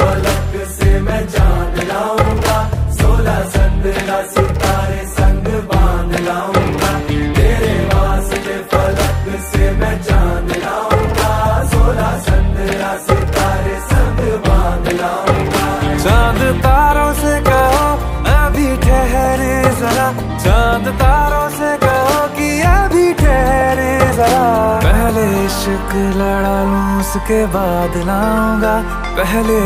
फलक से मैं जान लाऊंगा, 16 सितारे संग बांध लाऊंगा। तेरे वास्ते फलक से मैं जान लाऊंगा, 16 सितारे संग बांध लाऊंगा। चांद तारों से कहो अभी ठहरे जरा, चांद तारों से कहो कि अभी ठहरे जरा। पहले इश्क लड़ा लूं उसके बाद लाऊंगा, पहले